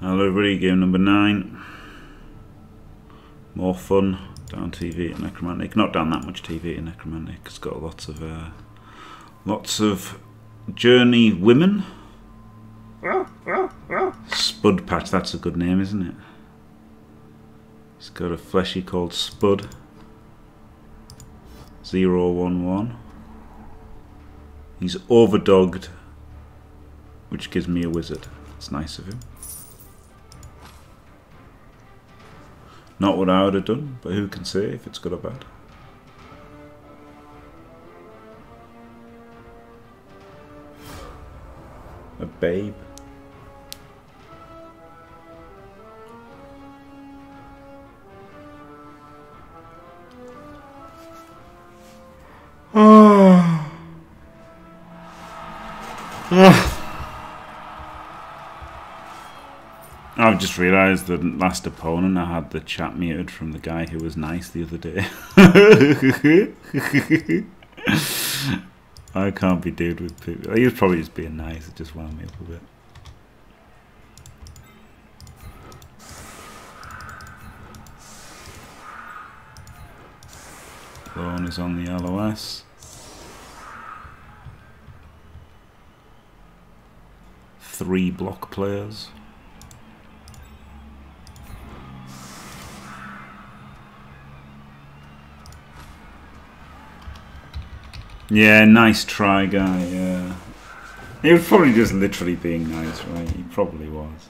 Hello everybody, game number 9. More fun, down TV at Necromantic. Not down that much TV at Necromantic. It's got lots of journey women. Spud Patch, that's a good name, isn't it? It's got a fleshy called Spud. 011. He's overdogged, which gives me a wizard. It's nice of him. Not what I would have done, but who can say if it's good or bad? A babe. I've just realised the last opponent I had the chat muted from the guy who was nice the other day. I can't be dude with people. He was probably just being nice, it just wound me up a bit. Lorne is on the LOS. Three block players. Yeah, nice try, guy, yeah. He was probably just literally being nice, right? He probably was.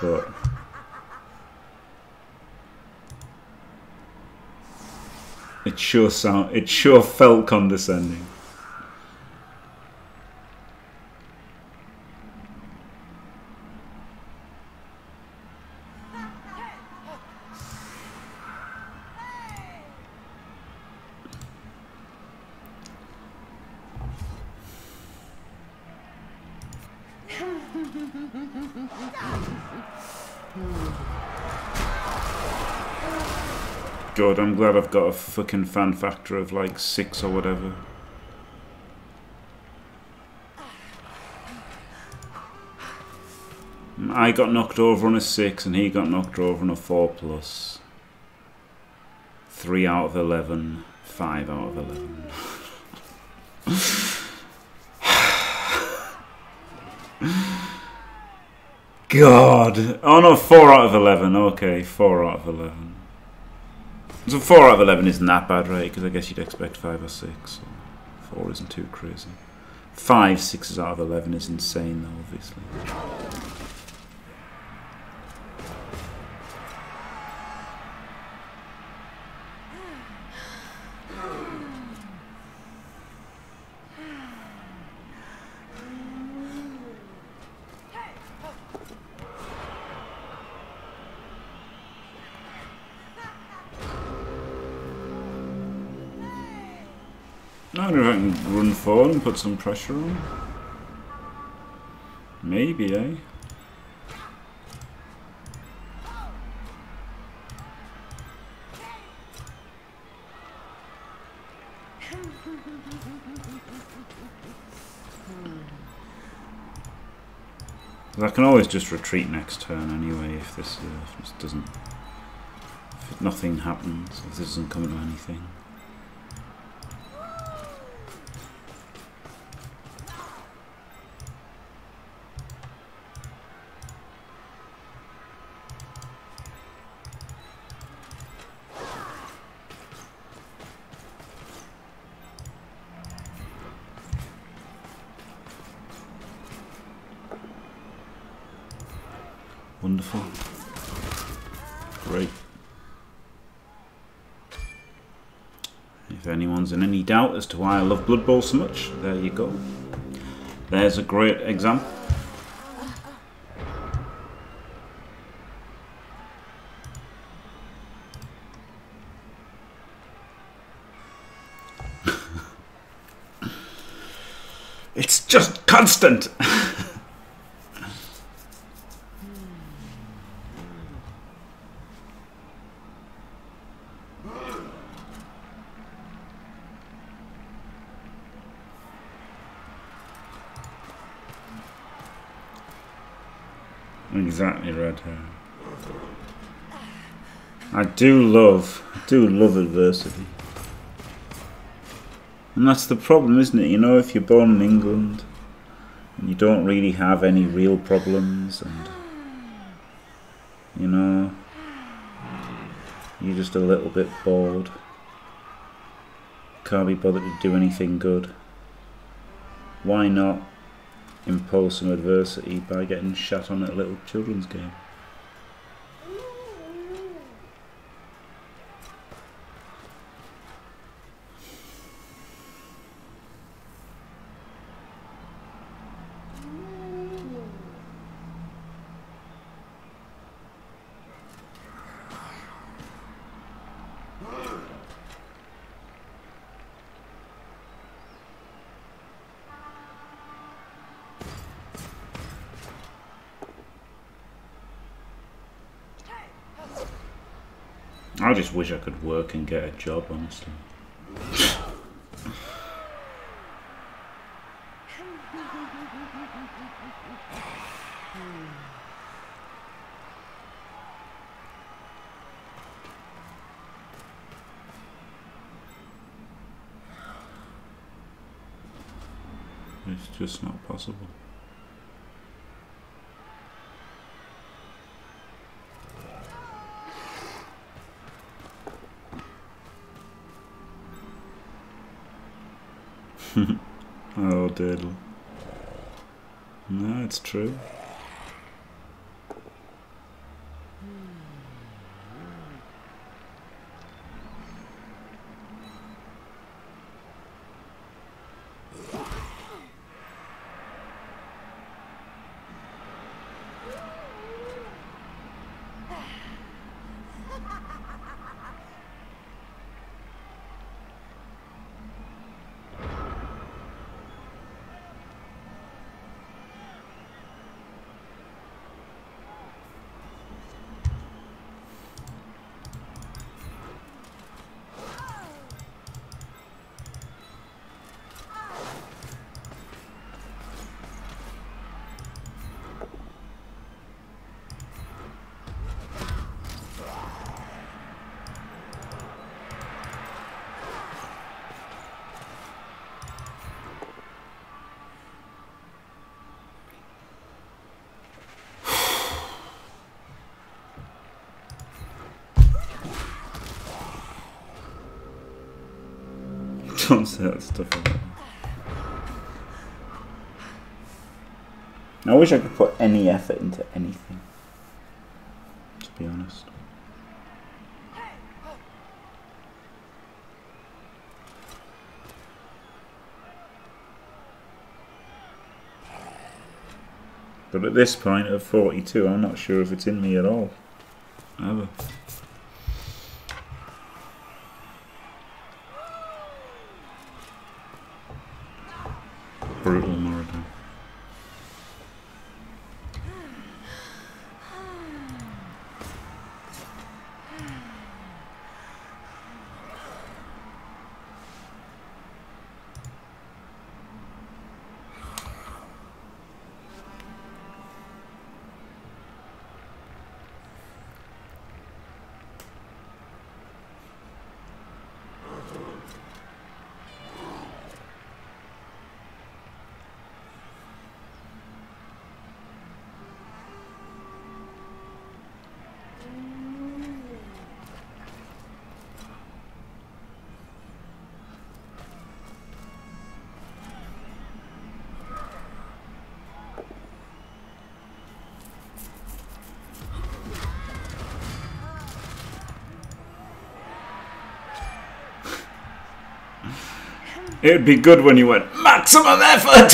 But... It sure felt condescending. God, I'm glad I've got a fucking fan factor of like 6 or whatever. I got knocked over on a 6 and he got knocked over on a 4+. 3 out of 11, 5 out of 11. God. Oh no, 4 out of 11. Okay, 4 out of 11. So 4 out of 11 isn't that bad, right? Because I guess you'd expect 5 or 6. So 4 isn't too crazy. 5 sixes out of 11 is insane, though, obviously. I don't know if I can run forward and put some pressure on. Maybe, eh? I can always just retreat next turn anyway if nothing happens, if this doesn't come into anything. Wonderful. Great. If anyone's in any doubt as to why I love Blood Bowl so much, there you go. There's a great example. It's just constant! exactly red hair. I do love adversity. And that's the problem, isn't it? You know, if you're born in England and you don't really have any real problems, and you know, you're just a little bit bored, can't be bothered to do anything good, why not impose some adversity by getting shat on at a little children's game? I just wish I could work and get a job, honestly. It's just not possible. Oh, diddle. No, it's true. Don't say that stuff like that. I wish I could put any effort into anything, to be honest. But at this point, at 42, I'm not sure if it's in me at all. Ever. It'd be good when you went maximum effort.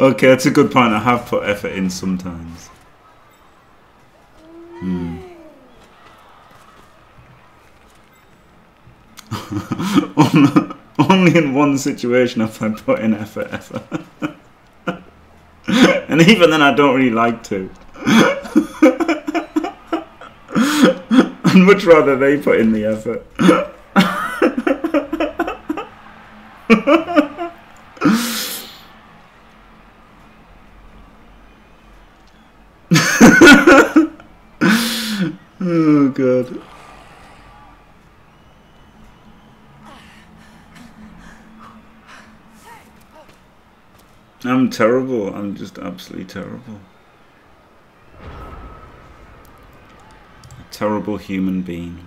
Okay, that's a good point. I have put effort in sometimes. Only in one situation have I put in effort ever. And even then I don't really like to. I'd much rather they put in the effort. Oh, God. I'm terrible. I'm just absolutely terrible. A terrible human being.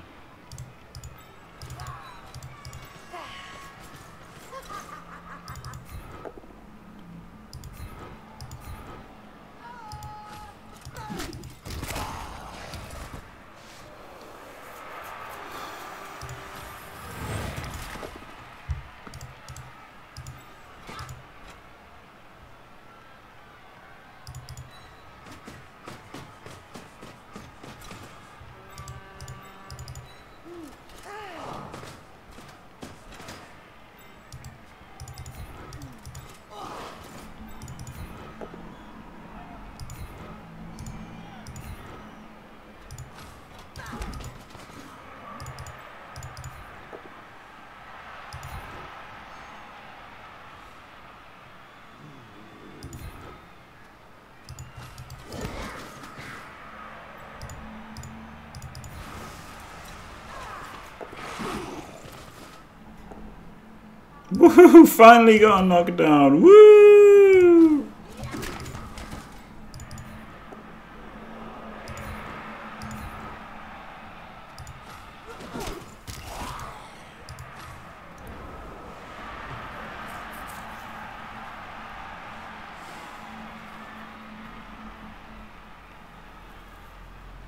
Woohoo! Finally got a knockdown! Woo!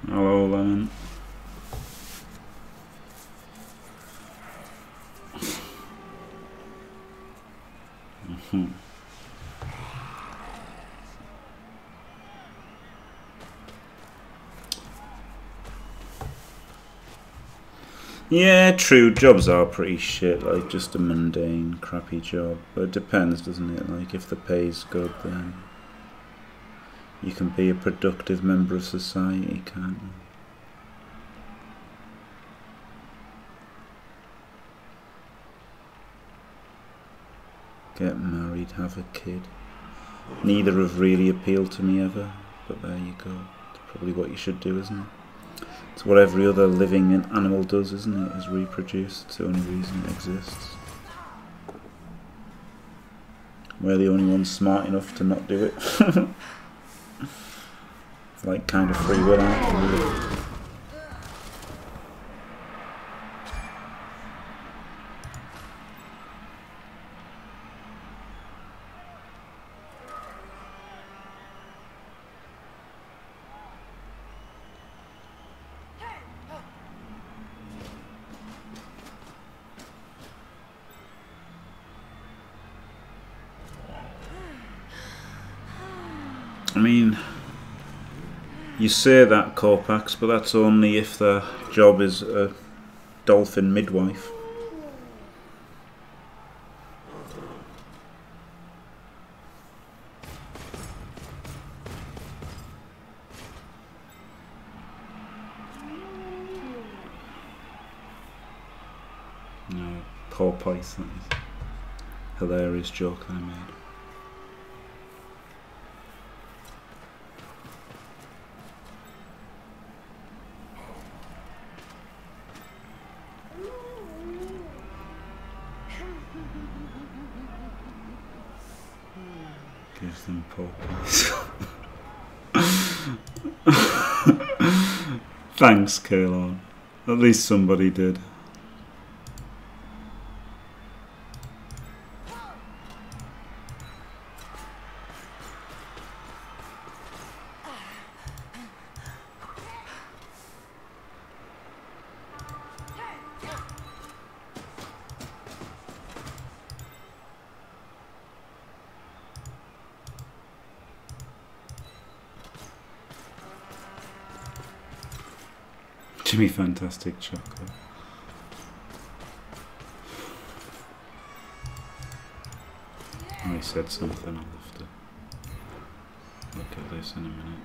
Hello, Lemon. Yeah, true, jobs are pretty shit, like just a mundane, crappy job. But it depends, doesn't it? Like, if the pay's good, then you can be a productive member of society, can't you? Get married, have a kid. Neither have really appealed to me ever, but there you go. It's probably what you should do, isn't it? It's what every other living animal does, isn't it? Is reproduce. It's the only reason it exists. We're the only ones smart enough to not do it. It's like kind of free will, aren't we? You say that, Corpax, but that's only if the job is a dolphin midwife. No, poor Pice, that is a hilarious joke I made. Thanks, Kalon. At least somebody did. Fantastic chocolate. I said something, I'll have to look at this in a minute.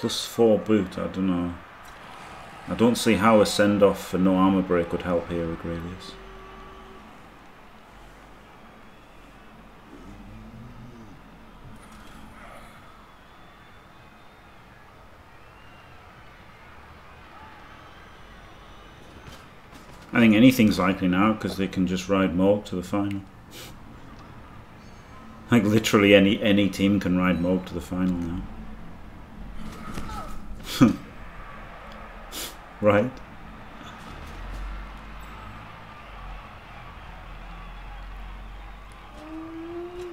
+4 boot, I don't know. I don't see how a send-off for no armour break would help here, Aurelius. I think anything's likely now because they can just ride Morgue to the final. Like literally any team can ride Morgue to the final now. Right.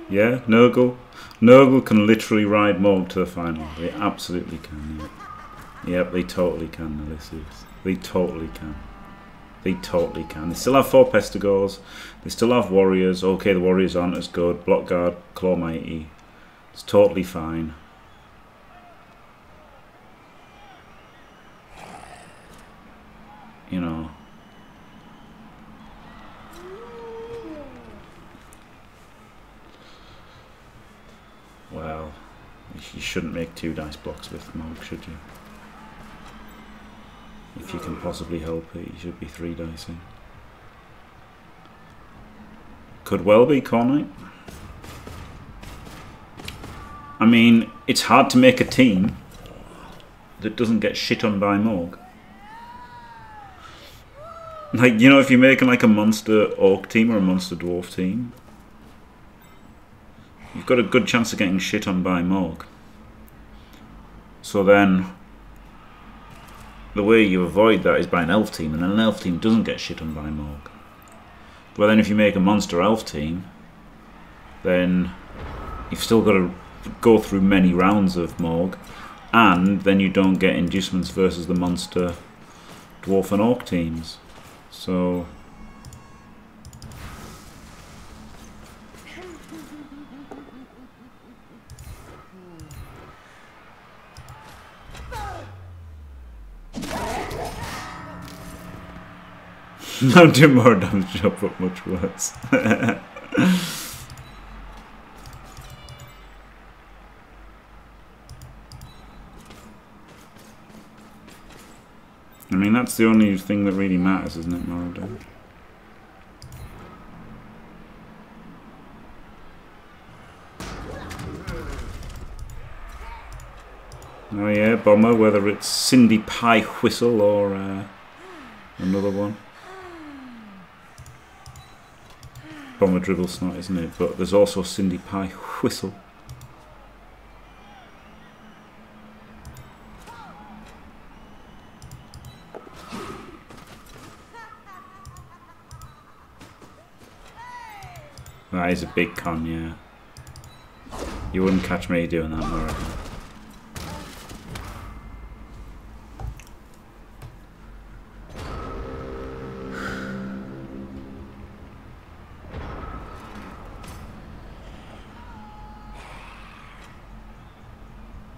Yeah, Nurgle. Nurgle can literally ride Morgue to the final. They absolutely can. Yeah. Yep, they totally can, Ulysses. They totally can. They totally can. They still have 4 Pestigors. They still have Warriors. Okay, the Warriors aren't as good. Block Guard, Claw Mighty. It's totally fine. You know, well, you shouldn't make 2 dice blocks with Morgue, should you? If you can possibly help it, you should be 3 dicing. Could well be Cornite. I mean, it's hard to make a team that doesn't get shit on by Morgue. Like, you know, if you're making like a monster orc team or a monster dwarf team, you've got a good chance of getting shit on by Morgue. So then, the way you avoid that is by an elf team, and then an elf team doesn't get shit on by Morgue. But then if you make a monster elf team, then you've still got to go through many rounds of Morgue, and then you don't get inducements versus the monster dwarf and orc teams. So, no, do more damage, not put much worse. I mean, that's the only thing that really matters, isn't it, moral damage? Oh yeah, bomber, whether it's Cindy Pie Whistle or another one. Bomber Dribble Snot, isn't it? But there's also Cindy Pie Whistle. That is a big con, yeah. You wouldn't catch me doing that, Morag.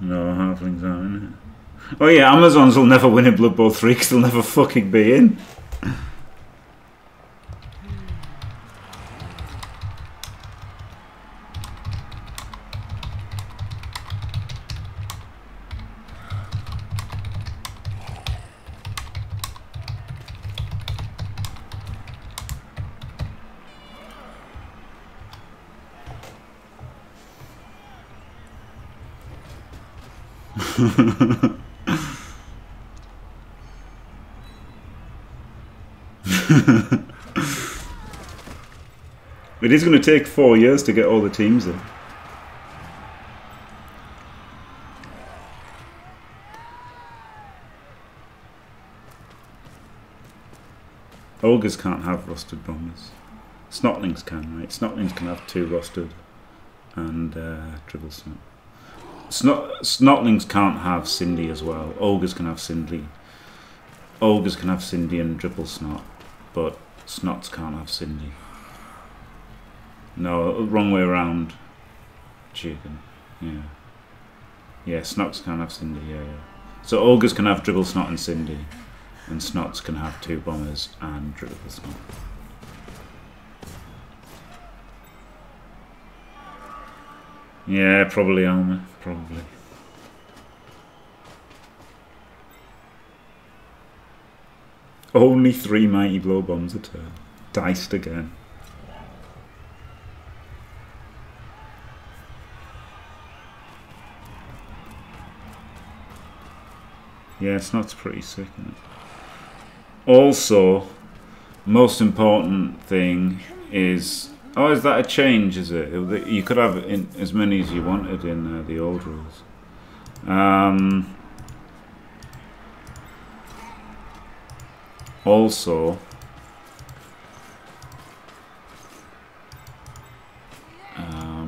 No, halflings aren't in it. Oh yeah, Amazons will never win in Blood Bowl 3 because they'll never fucking be in. It is going to take 4 years to get all the teams in. Ogres can't have rusted bombers. Snotlings can, right? Snotlings can have 2 rusted and Dribble Snot. Snotlings can't have Cindy as well. Ogres can have Cindy. Ogres can have Cindy and Dribble Snot, but Snots can't have Cindy. No, wrong way around. Chicken. Yeah. Yeah, Snots can't have Cindy, yeah, yeah. So Ogres can have Dribble Snot and Cindy, and Snots can have two Bombers and Dribble Snot. Yeah, probably Alma, probably. Only 3 Mighty Blow Bombs a turn. Diced again. Yeah, it's not pretty sick, isn't it? Also, most important thing is... Oh, is that a change, is it? You could have as many as you wanted in the old rules. Also, I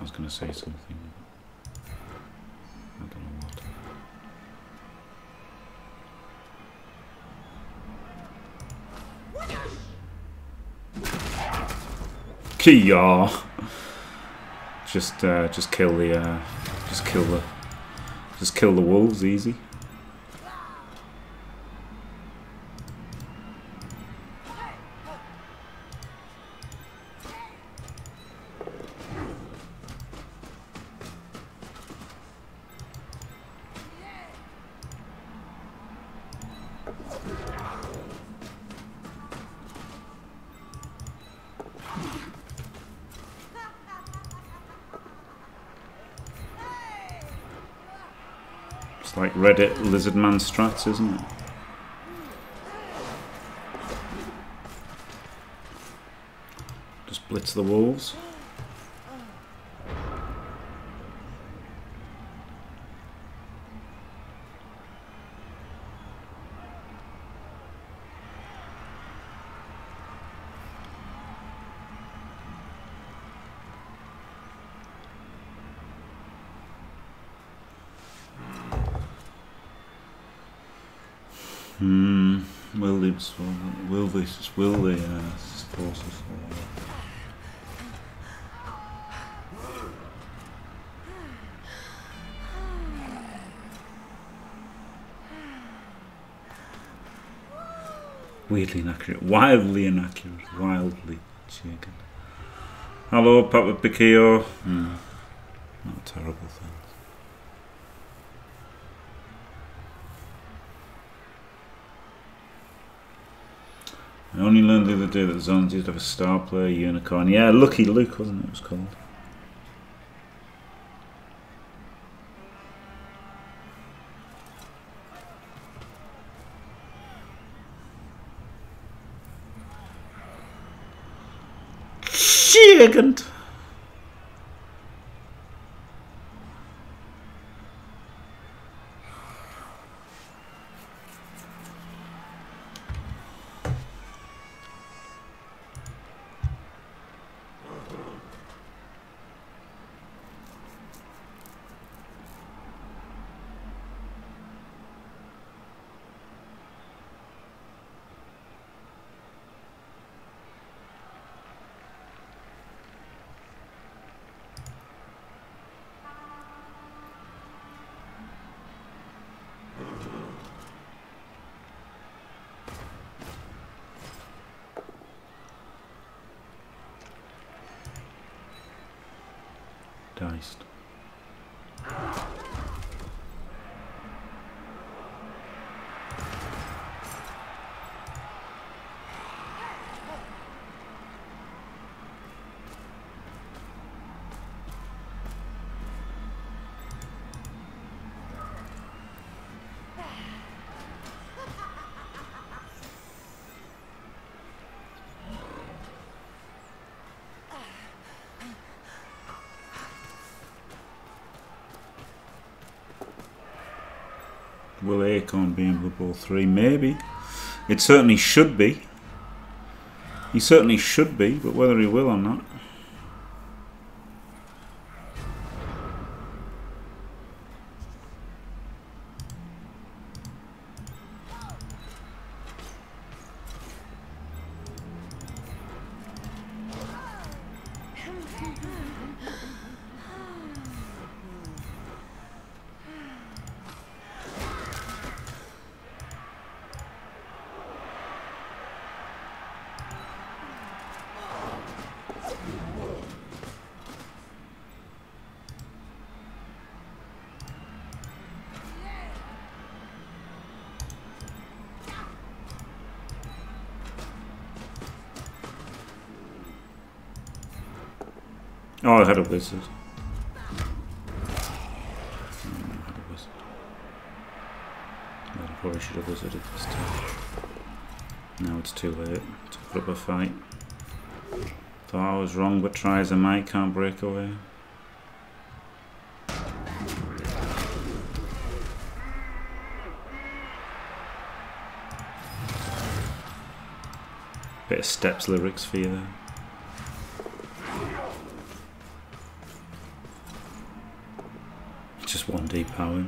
was going to say something. I don't know what. Kia, just kill the wolves easy. Like Reddit Lizardman strats, isn't it? Just blitz the wolves. Will they force us all? Weirdly inaccurate. Wildly inaccurate. Wildly chicken. Hello, Papa Piccio. Not terrible thing. I only learned the other day that the Zones used to have a star player, unicorn. Yeah, Lucky Luke, wasn't it? It was called. Gigant! Will Acorn be in Blood Bowl 3? Maybe. It certainly should be. He certainly should be, but whether he will or not. Oh, I had a wizard. I probably should have wizarded this time. Now it's too late to put up a fight. Thought I was wrong, but try as I might, can't break away. Bit of steps lyrics for you there. Just one D power.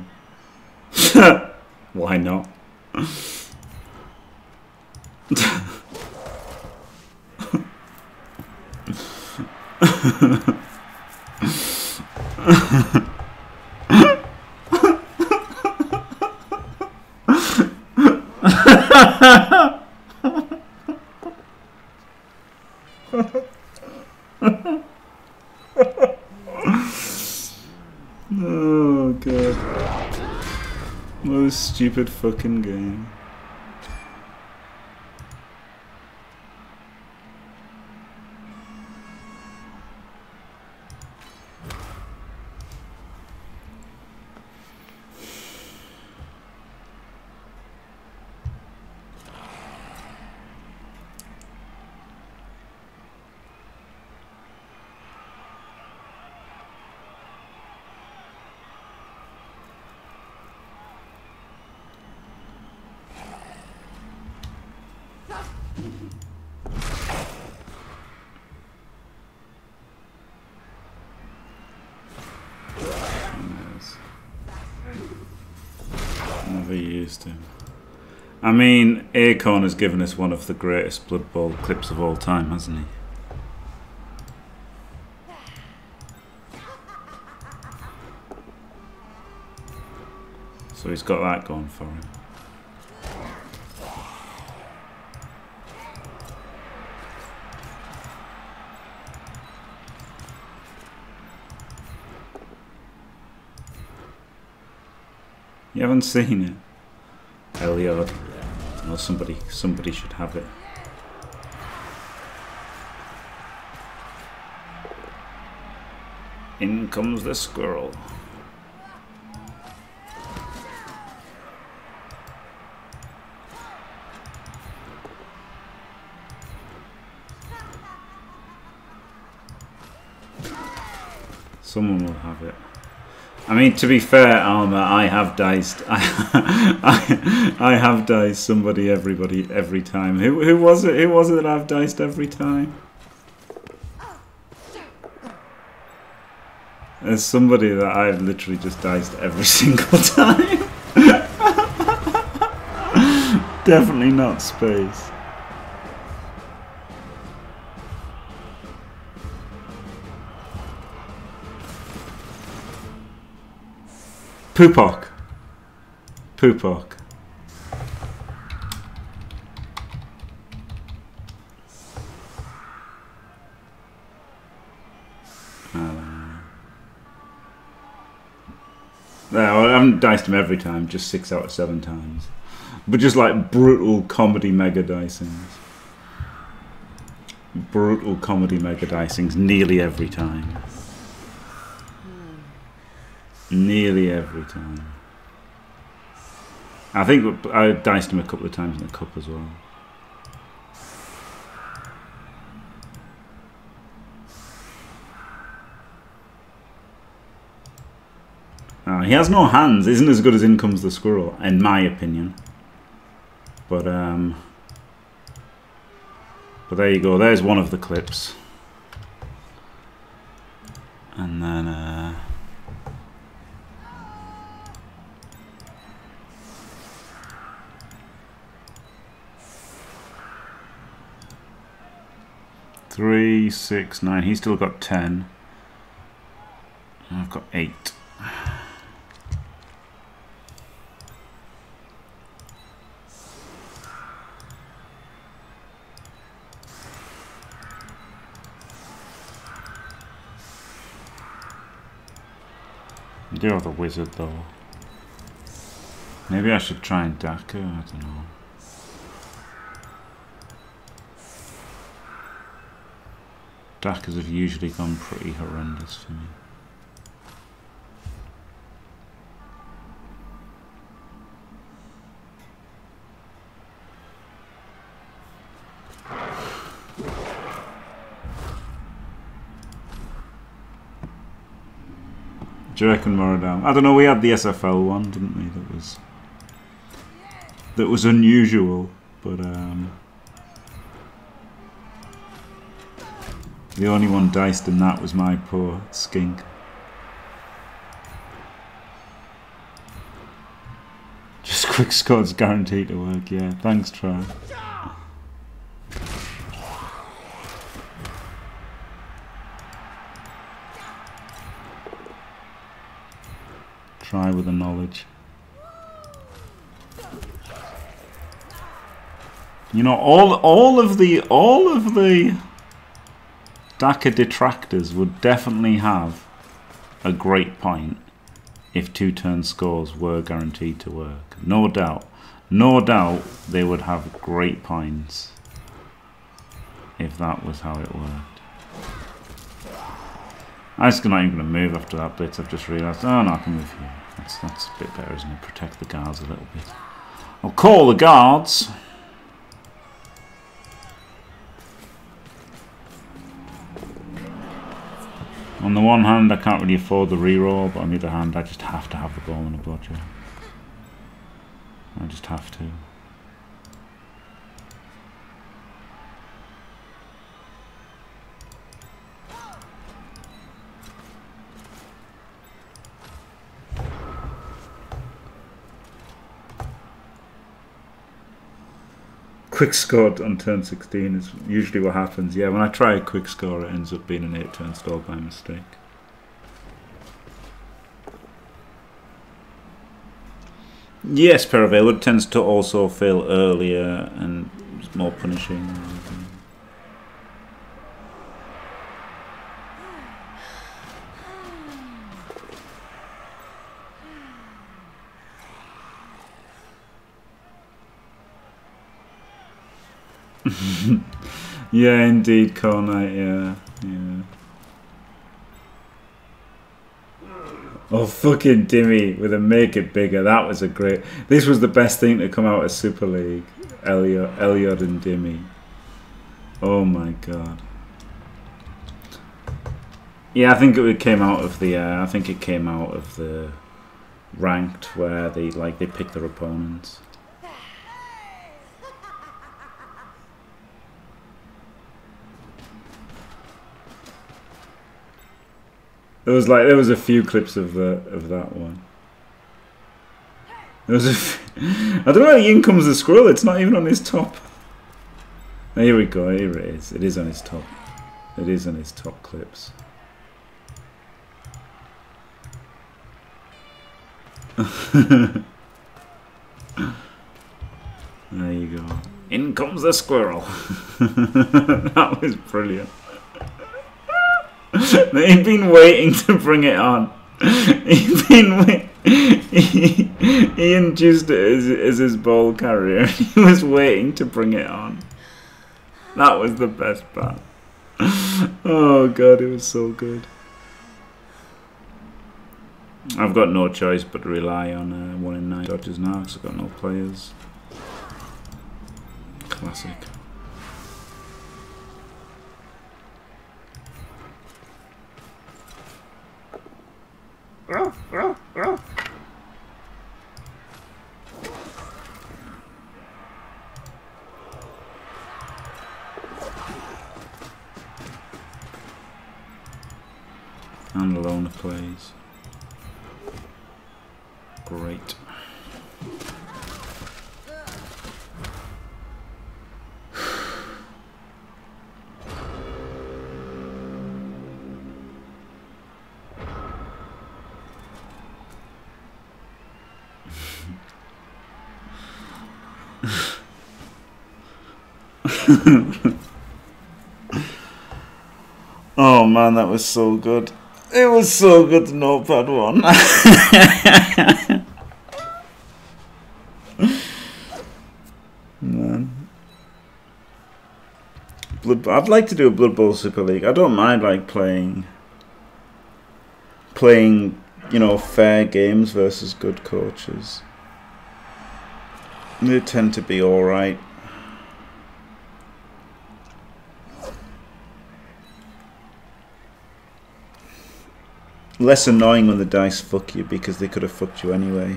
Why not? Stupid fucking game. I mean, Acorn has given us one of the greatest Blood Bowl clips of all time, hasn't he? So he's got that going for him. You haven't seen it? Elliot. Well, somebody should have it. In comes the squirrel. Someone will have it. I mean, to be fair, Alma, I have diced. I have diced somebody, every time. Who was it? Who was it that I've diced every time? There's somebody that I've literally just diced every single time. Definitely not space. Poopock. Poopock. No, I haven't diced him every time, just 6 out of 7 times. But just like brutal comedy mega dicings. Brutal comedy mega dicings nearly every time. Nearly every time. I think I diced him a couple of times in the cup as well. Oh, he has no hands. Isn't as good as In Comes the Squirrel, in my opinion. But there you go. There's one of the clips. And then. Three, 6, 9. He's still got 10. And I've got 8. I do have the wizard though. Maybe I should try and Daka, I don't know. Dackers have usually gone pretty horrendous for me. Do you reckon Moradam? I don't know, we had the SFL one, didn't we? That was unusual, but the only one diced in that was my poor skink. Just quick score's guaranteed to work, yeah. Thanks, Troy. Try with the knowledge. You know, all of the Daka detractors would definitely have a great point if two-turn scores were guaranteed to work. No doubt. No doubt they would have great points if that was how it worked. I'm just not even going to move after that blitz. I've just realised, oh no, I can move here. That's a bit better, isn't it? Protect the guards a little bit. I'll call the guards. On the one hand, I can't really afford the reroll, but on the other hand, I just have to have the ball and a bludger. I just have to. Quick score on turn 16 is usually what happens. Yeah, when I try a quick score, it ends up being an 8-turn stall by mistake. Yes, Perivale tends to also fail earlier and it's more punishing. Yeah, indeed, Coal Knight, yeah, yeah. Oh, fucking Dimmy with a make it bigger. That was a great... This was the best thing to come out of Super League. Elliot and Dimmy. Oh, my God. Yeah, I think it came out of the... I think it came out of the ranked where they pick their opponents. There was a few clips of that one. There was a few, I don't know. In comes the squirrel. It's not even on his top. Here we go. Here it is. It is on his top. It is on his top clips. There you go. In comes the squirrel. That was brilliant. He'd been waiting to bring it on. He'd been he induced it as his ball carrier. He was waiting to bring it on. That was the best part. Oh God, it was so good. I've got no choice but to rely on 1 in 9 dodges now because I've got no players. Classic. And Lona plays. Great. Oh man, that was so good. It was so good to Notepad 1. Man. Blood, I'd like to do a Blood Bowl Super League. I don't mind like playing, you know, fair games versus good coaches. They tend to be all right. Less annoying when the dice fuck you, because they could have fucked you anyway.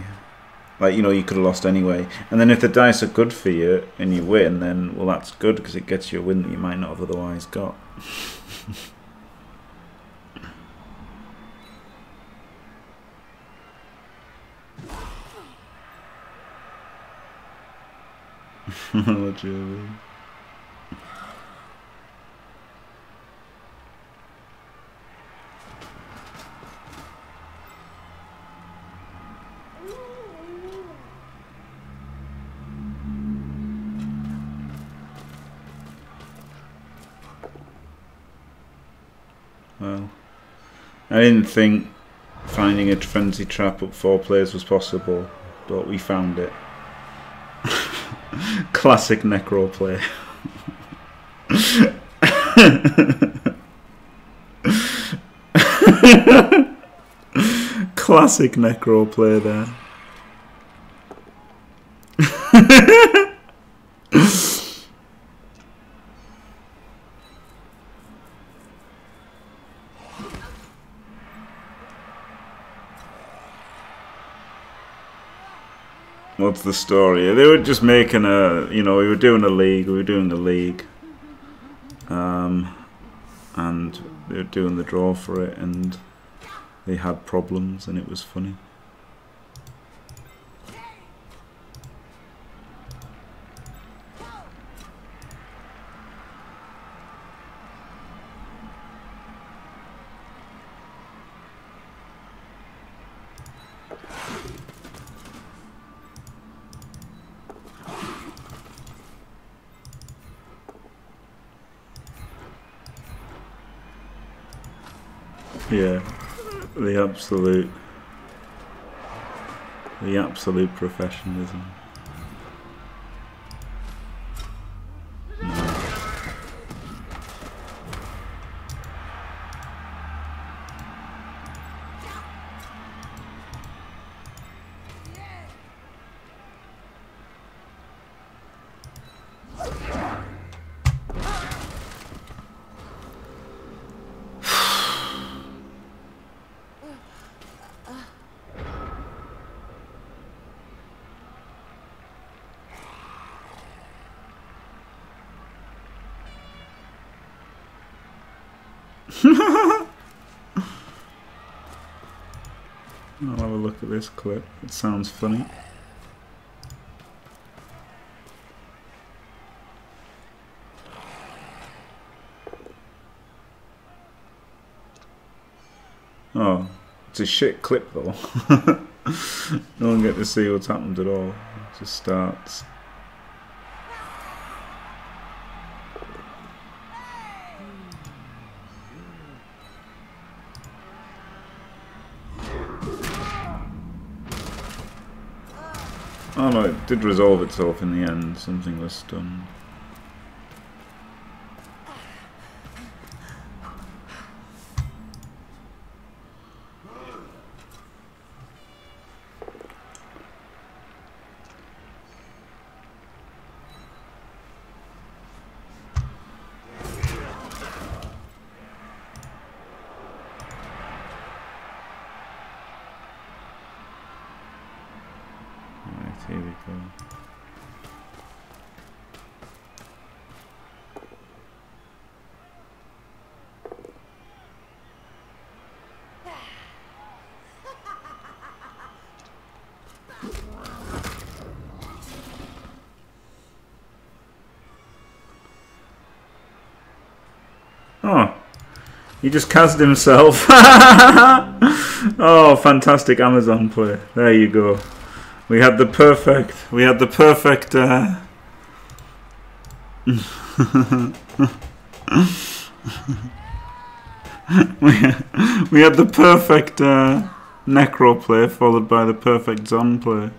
Like, you know, you could have lost anyway. And then if the dice are good for you and you win, then, well, that's good, because it gets you a win that you might not have otherwise got. Oh, well, I didn't think finding a frenzy trap up 4 players was possible, but we found it. Classic necro play. Classic necro play there. What's the story? They were just making a, you know, we were doing a league, and they were doing the draw for it, and they had problems, and it was funny. Yeah, the absolute professionalism. No. I'll have a look at this clip. It sounds funny. Oh, it's a shit clip though. No one get to see what's happened at all. It just starts. Oh no, it did resolve itself in the end. Something was stunned. Here we go. Oh, he just cast himself. Oh, fantastic Amazon play. There you go. We had the perfect, we had the perfect, necro play followed by the perfect zon play.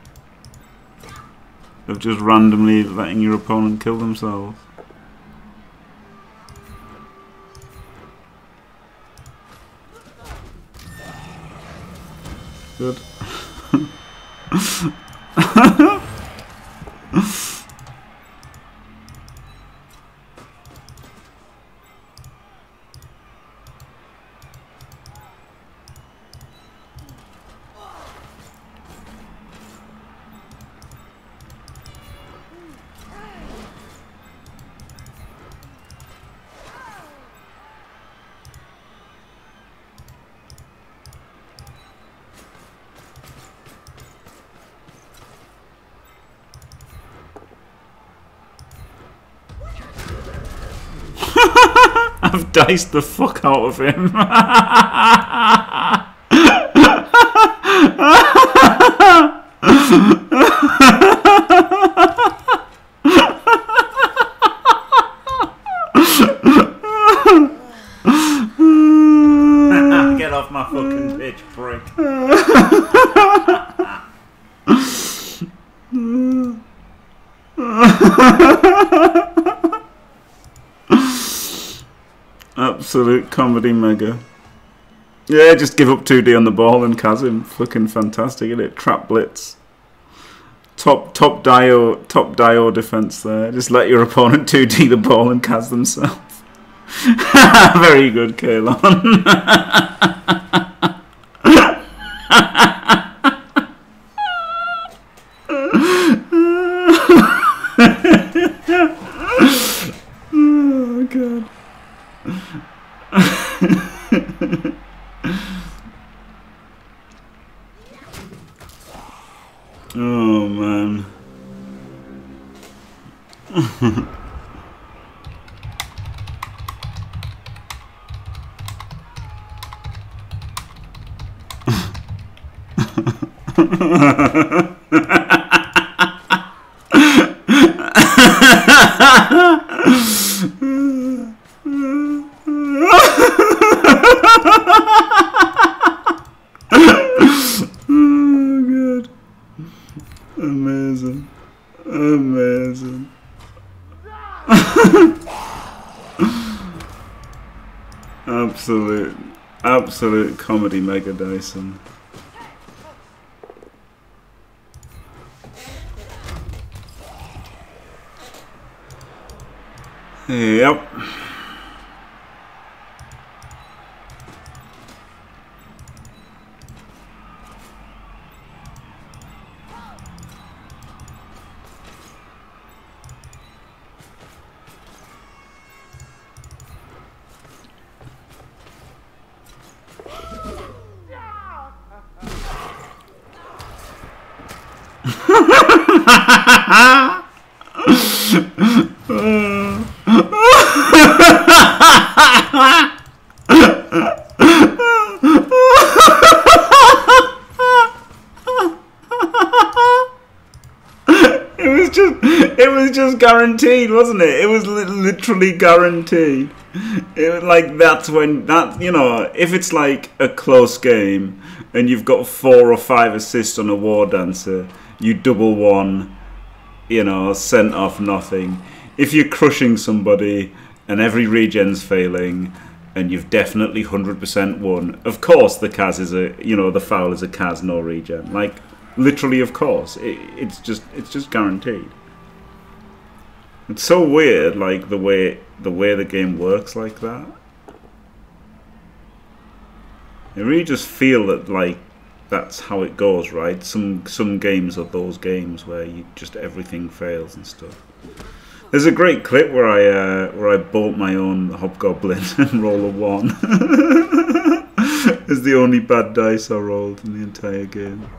Of just randomly letting your opponent kill themselves. good. I've diced the fuck out of him. Get off my fucking bitch, prick. Absolute comedy mega. Yeah, just give up 2D on the ball and Kazim. Fucking fantastic, isn't it? Trap blitz. Top diode defense there. Just let your opponent 2D the ball and Kaz themselves. Very good, Kalon. Oh god. Oh man. Amazing. Absolute comedy mega Dyson. Yep. It was just guaranteed, wasn't it? It was literally guaranteed. It was like, that's when that, you know, if it's like a close game and you've got 4 or 5 assists on a war dancer, you double one, you know, sent off nothing. If you're crushing somebody and every regen's failing and you've definitely 100% won, of course the Kaz is a, you know, the foul is a Kaz no regen. Like literally, of course, it's just guaranteed. It's so weird, like the way the game works like that. You really just feel that like that's how it goes, right? Some games are those games where you just everything fails and stuff. There's a great clip where I bolt my own hobgoblin and roll a 1. It's the only bad dice I rolled in the entire game.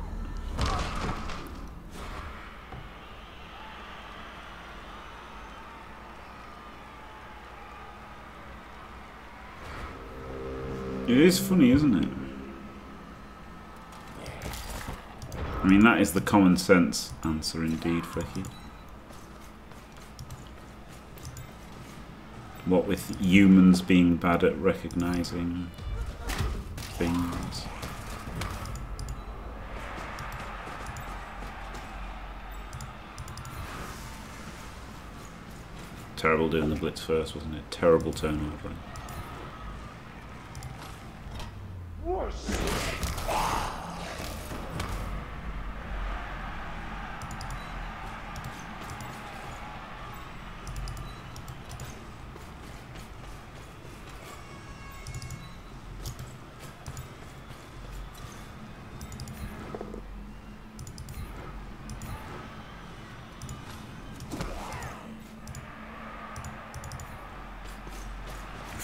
It is funny, isn't it? I mean, that is the common sense answer indeed, Flicky. What with humans being bad at recognising things. Terrible doing the blitz first, wasn't it? Terrible turnover.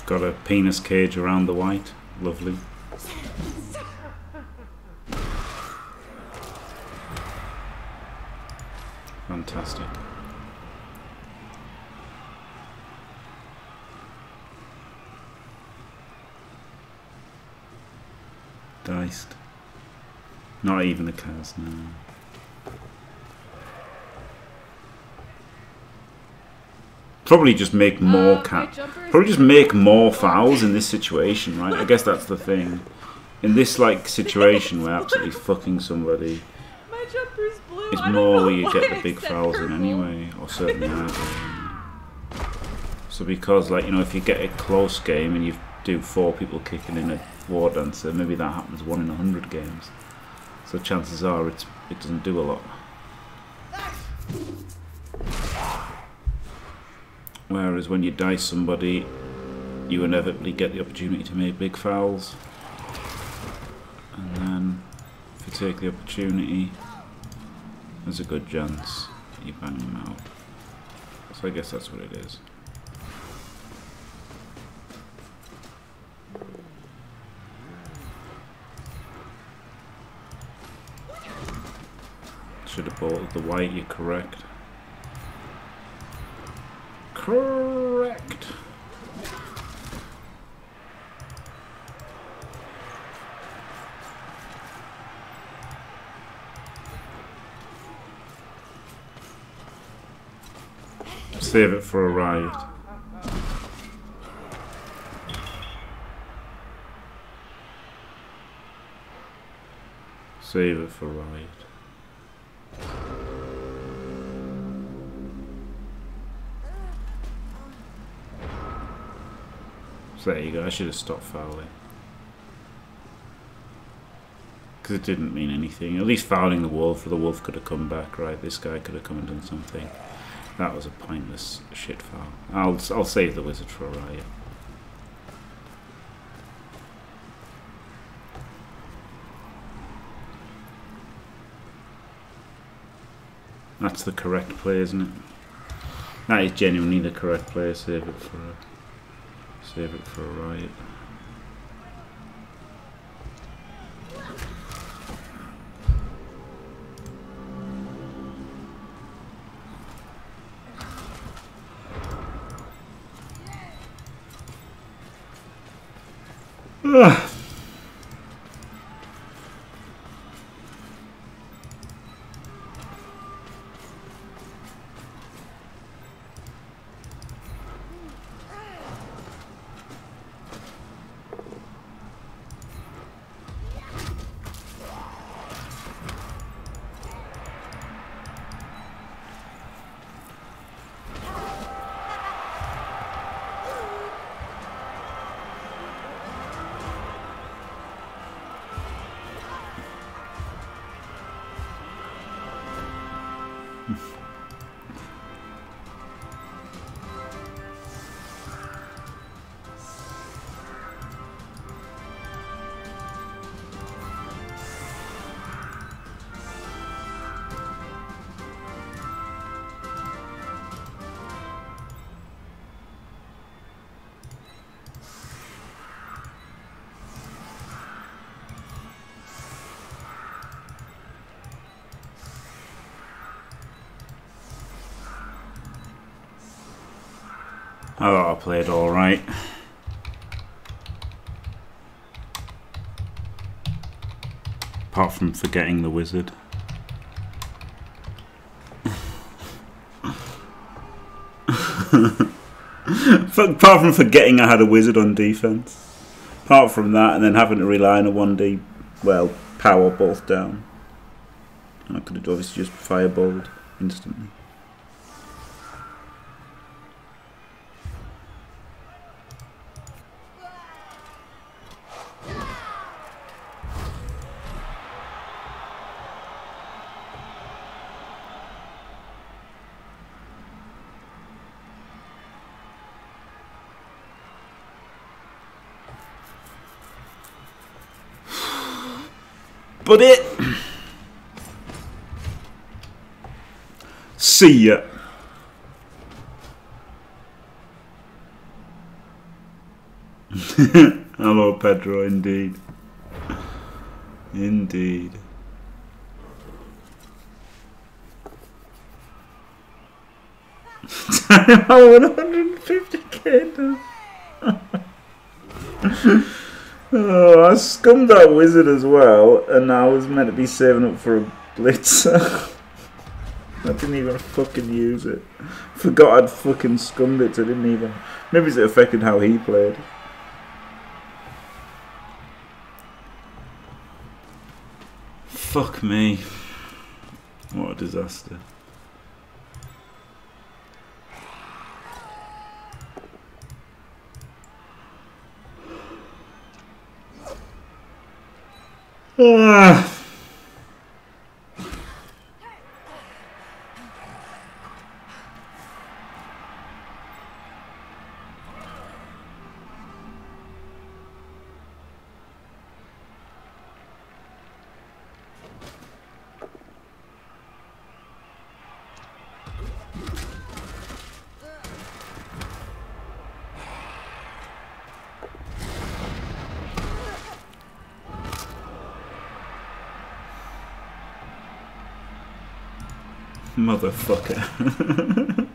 got a penis cage around the white. Lovely. Fantastic. Diced. Not even the cows, no. Probably just make more cat. Probably just make more fowls in this situation, right? I guess that's the thing. In this like situation where absolutely fucking somebody, it's more where you get the big fouls in anyway, or certainly so because like, you know, if you get a close game and you do 4 people kicking in a war dancer, maybe that happens 1 in 100 games. So chances are it doesn't do a lot. Whereas when you dice somebody, you inevitably get the opportunity to make big fouls. And then, if you take the opportunity, there's a good chance you bang them out. So I guess that's what it is. Should have bolted the white, you're correct. Correct. Save it for a riot. Save it for a riot. There you go, I should have stopped fouling. Because it didn't mean anything. At least fouling the wolf, for the wolf could have come back, right? This guy could have come and done something. That was a pointless shit foul. I'll save the wizard for a riot. That's the correct play, isn't it? That is genuinely the correct play, save it for a... Save it for a riot. Ugh. I thought I played all right. Apart from forgetting the wizard. Apart from forgetting I had a wizard on defense. Apart from that, and then having to rely on a 1D, well, power both down. I could have obviously just fireballed instantly. But it. See ya. Hello, Pedro, indeed. Indeed. Time out 150 candles. Oh, I scummed that wizard as well, and I was meant to be saving up for a blitzer. I didn't even fucking use it. Forgot I'd fucking scummed it, so I didn't even. Maybe it affected how he played. Fuck me. What a disaster. Ah. Motherfucker.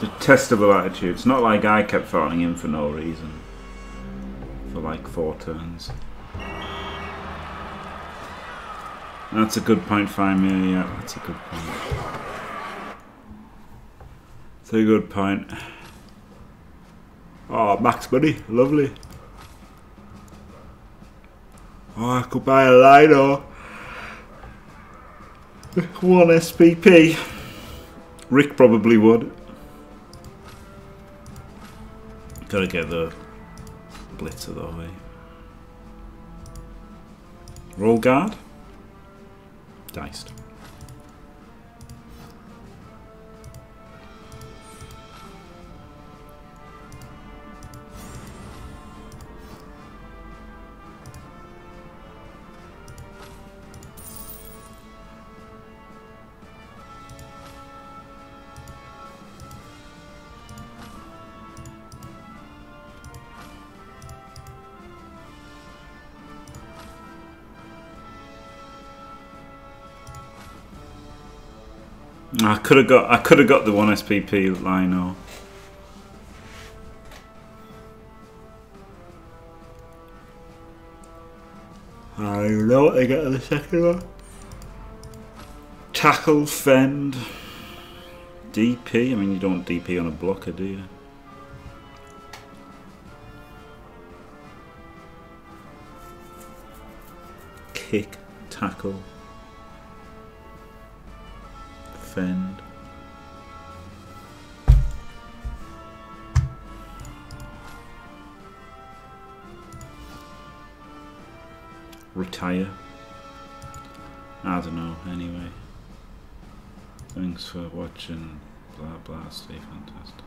Detestable attitude. It's not like I kept fouling him for no reason. For like 4 turns. That's a good point, 5 million. Yeah, that's a good point. It's a good point. Oh, max money, lovely. Oh, I could buy a Lido. 1 SPP. Rick probably would. Gotta get the blitzer though, way. Roll guard. Diced. I could have got the 1 SPP Lino. I don't know what they get in the second one. Tackle, fend, DP. I mean, you don't DP on a blocker, do you? Kick, tackle. Fend. Retire. I don't know, anyway. Thanks for watching. Blah blah, stay fantastic.